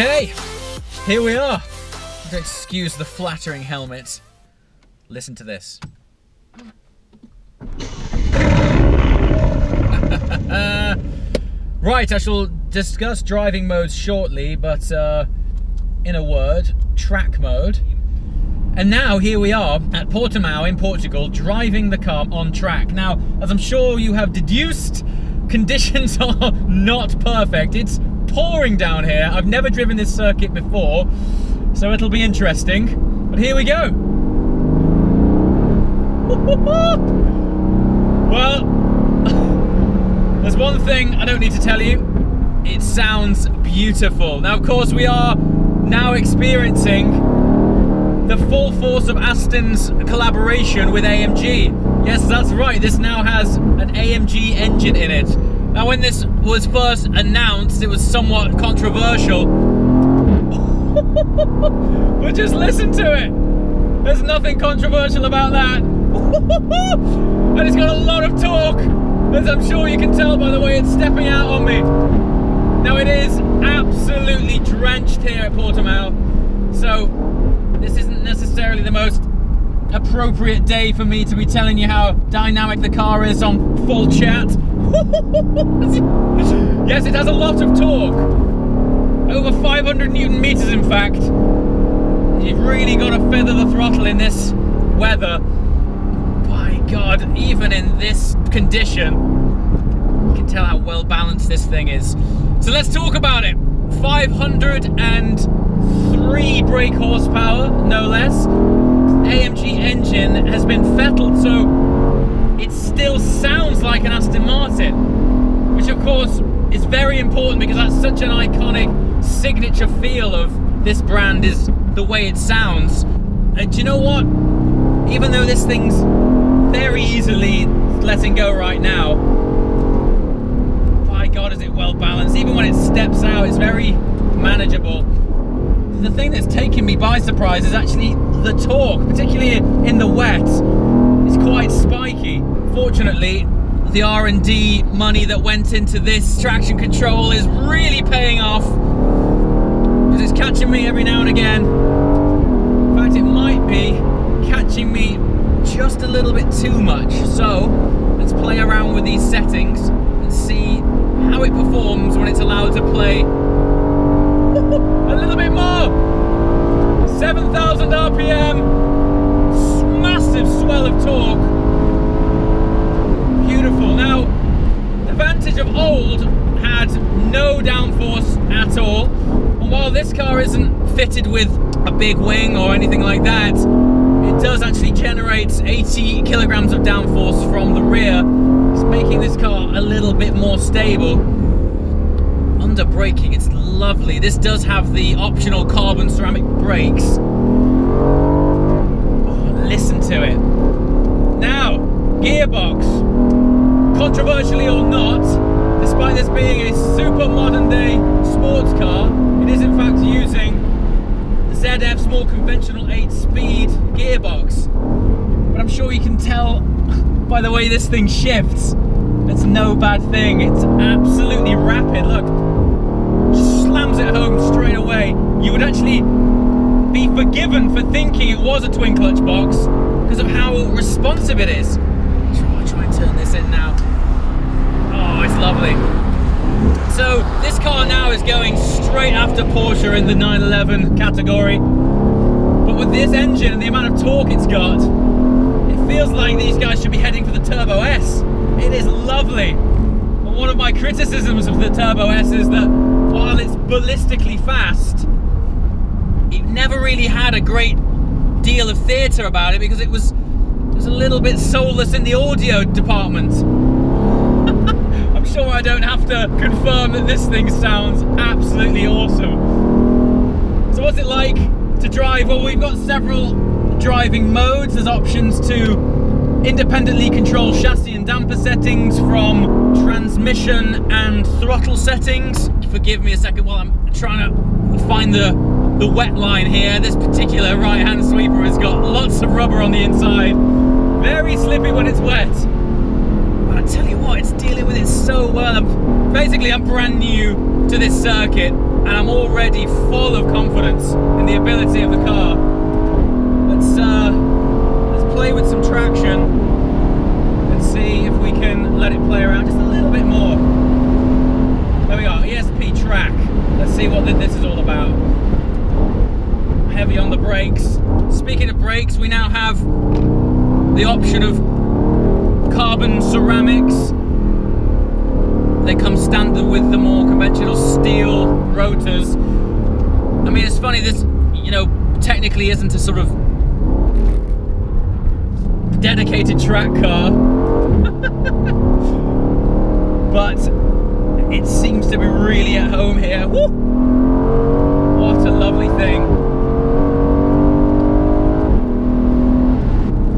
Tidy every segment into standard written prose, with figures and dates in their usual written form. Okay, here we are. Excuse the flattering helmet. Listen to this. Right, I shall discuss driving modes shortly, but in a word, track mode. And now here we are at Portimao in Portugal, driving the car on track. Now, as I'm sure you have deduced, conditions are not perfect. It's pouring down here. I've never driven this circuit before, so it'll be interesting. But here we go. Well, there's one thing I don't need to tell you. It sounds beautiful. Now, of course, we are now experiencing the full force of Aston's collaboration with AMG. Yes, that's right. This now has an AMG engine in it. Now, when this was first announced, it was somewhat controversial. But just listen to it. There's nothing controversial about that. And it's got a lot of torque, as I'm sure you can tell by the way it's stepping out on me. Now, it is absolutely drenched here at Portimao, so this isn't necessarily the most appropriate day for me to be telling you how dynamic the car is on full chat. Yes, it has a lot of torque, over 500 Newton meters in fact. You've really got to feather the throttle in this weather. By God, even in this condition, you can tell how well balanced this thing is. So let's talk about it. 503 brake horsepower, no less. AMG engine has been fettled, so it still sounds like an Aston Martin, which of course is very important because that's such an iconic signature feel of this brand, is the way it sounds. And do you know what? Even though this thing's very easily letting go right now, by God is it well balanced. Even when it steps out, it's very manageable. The thing that's taken me by surprise is actually the torque, particularly in the wet. It's quite spiky. Fortunately, the R&D money that went into this traction control is really paying off, because it's catching me every now and again. In fact, it might be catching me just a little bit too much. So let's play around with these settings and see how it performs when it's allowed to play a little bit more. 7,000 RPM. Massive swell of torque. Beautiful. Now, the Vantage of old had no downforce at all, and while this car isn't fitted with a big wing or anything like that, it does actually generate 80 kilograms of downforce from the rear. It's making this car a little bit more stable. Under braking, it's lovely. This does have the optional carbon ceramic brakes. Listen to it. Now, gearbox. Controversially or not, despite this being a super modern day sports car, it is in fact using the ZF's more conventional 8-speed gearbox. But I'm sure you can tell by the way this thing shifts. It's no bad thing. It's absolutely rapid. Look, just slams it home straight away. You would actually be forgiven for thinking it was a twin clutch box because of how responsive it is. I'll try and turn this in now. Oh, it's lovely. So this car now is going straight after Porsche in the 911 category, but with this engine and the amount of torque it's got, it feels like these guys should be heading for the Turbo S. It is lovely. And one of my criticisms of the Turbo S is that while it's ballistically fast, it never really had a great deal of theatre about it because it was a little bit soulless in the audio department. I'm sure I don't have to confirm that this thing sounds absolutely awesome. So what's it like to drive? Well, we've got several driving modes. There's options to independently control chassis and damper settings from transmission and throttle settings. Forgive me a second while I'm trying to find the wet line here. This particular right-hand sweeper has got lots of rubber on the inside. Very slippy when it's wet. But I tell you what, it's dealing with it so well. Basically, I'm brand new to this circuit. and I'm already full of confidence in the ability of the car. Let's play with some traction and see if we can let it play around just a little bit more. There we are, ESP track. Let's see what this is all about. Heavy on the brakes. Speaking of brakes, we now have the option of carbon ceramics. They come standard with the more conventional steel rotors. I mean, it's funny, this, you know, technically isn't a sort of dedicated track car, but it seems to be really at home here. Woo! What a lovely thing.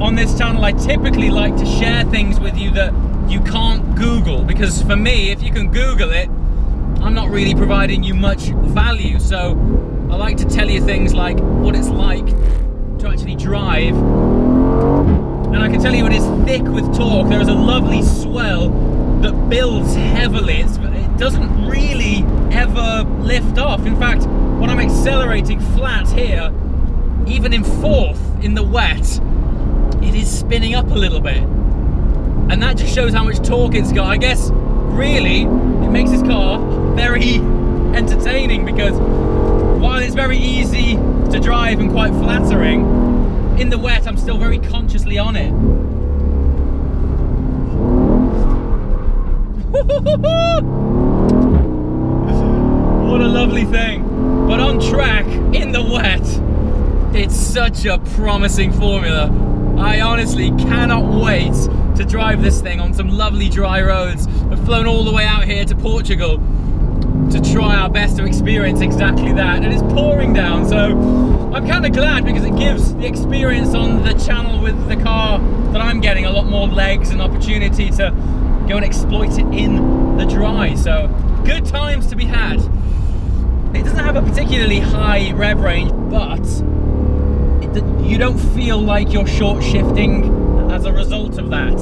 On this channel, I typically like to share things with you that you can't Google, because for me, if you can Google it, I'm not really providing you much value. So I like to tell you things like what it's like to actually drive. And I can tell you it is thick with torque. There is a lovely swell that builds heavily. It doesn't really ever lift off. In fact, when I'm accelerating flat here, even in fourth in the wet, it is spinning up a little bit. And that just shows how much torque it's got. I guess, really, it makes this car very entertaining, because while it's very easy to drive and quite flattering, in the wet, I'm still very consciously on it. What a lovely thing. But on track, in the wet, it's such a promising formula. I honestly cannot wait to drive this thing on some lovely dry roads. I've flown all the way out here to Portugal to try our best to experience exactly that, and it's pouring down, so I'm kind of glad, because it gives the experience on the channel with the car that I'm getting a lot more legs and opportunity to go and exploit it in the dry. So good times to be had. It doesn't have a particularly high rev range, but you don't feel like you're short shifting as a result of that.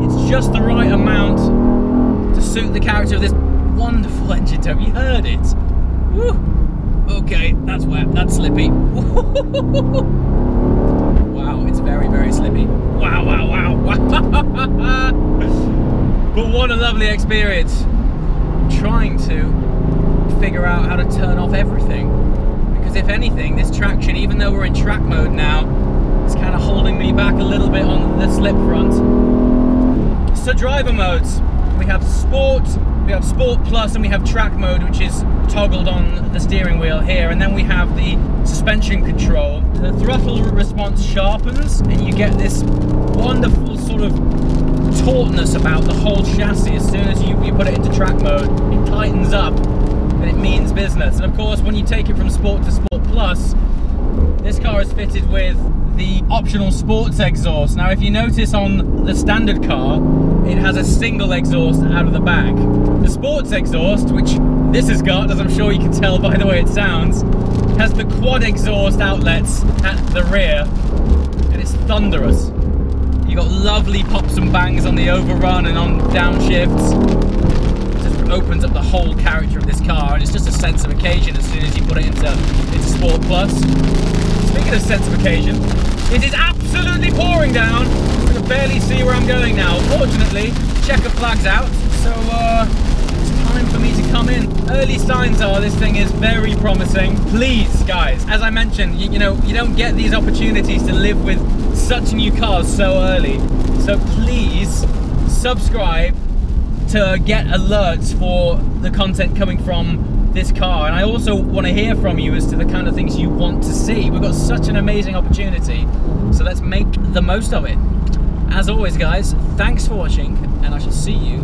It's just the right amount to suit the character of this wonderful engine tone. You heard it. Woo. Okay, that's wet, that's slippy. Wow, it's very, very slippy. Wow, wow, wow, wow. But what a lovely experience. I'm trying to figure out how to turn off everything, because if anything, this traction, even though we're in track mode now, it's kind of holding me back a little bit on the slip front. So driver modes, we have sport, we have sport plus, and we have track mode, which is toggled on the steering wheel here, and then we have the suspension control. The throttle response sharpens, and you get this wonderful sort of tautness about the whole chassis. As soon as you put it into track mode, it tightens up and it means business. And of course, when you take it from sport to sport plus, this car is fitted with the optional sports exhaust. Now, if you notice on the standard car, it has a single exhaust out of the back. The sports exhaust, which this has got, as I'm sure you can tell by the way it sounds, has the quad exhaust outlets at the rear, and it's thunderous. You've got lovely pops and bangs on the overrun and on downshifts. It just opens up the whole character of this car, and it's just a sense of occasion as soon as you put it into Sport Plus. Speaking of sense of occasion, it is absolutely pouring down. I can barely see where I'm going now. Fortunately, checker flag's out, so it's time for me to come in. Early signs are this thing is very promising. Please, guys, as I mentioned, you know, you don't get these opportunities to live with such new cars so early. So please subscribe to get alerts for the content coming from this car, and I also want to hear from you as to the kind of things you want to see. We've got such an amazing opportunity, so let's make the most of it. As always, guys, thanks for watching, and I shall see you